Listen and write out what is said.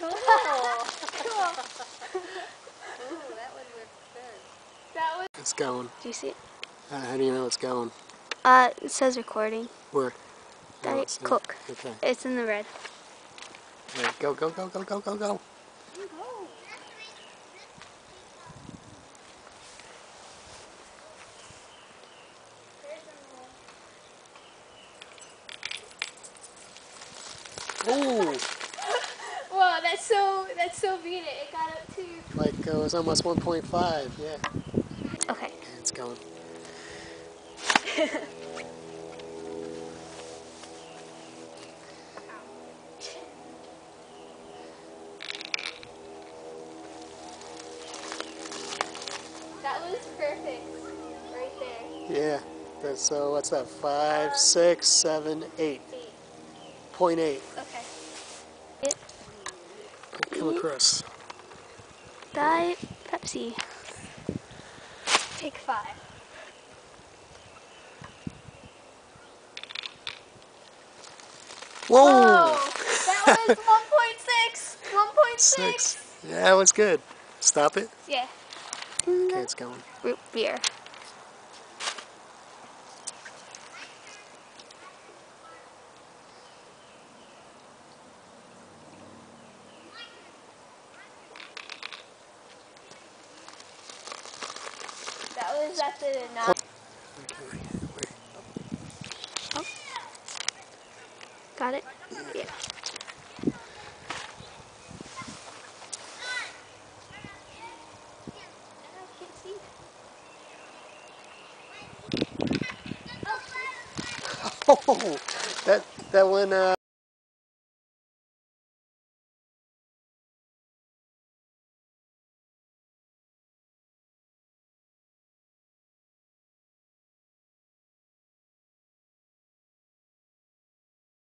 Cool. Cool. Ooh, that one looks good. That one. It's going. Do you see it? How do you know it's going? It says recording. Where? Oh, cook. Okay. It's in the red. All right, go, go, go, go, go, go, go. Ooh. Wow, that's so beat it. It got up to... like, it was almost 1.5, yeah. Okay. It's going. That was perfect. Right there. Yeah. So, what's that? 5, 6, 7, 8. 8.8. Okay. Yep. Come across. Diet Pepsi. Take 5. Whoa! That was 1.6! 1.6! Yeah, that was good. Stop it? Yeah. Okay, it's going. Root beer. That was at the 9. Okay, wait. Oh. Got it? Yeah. Oh, that one.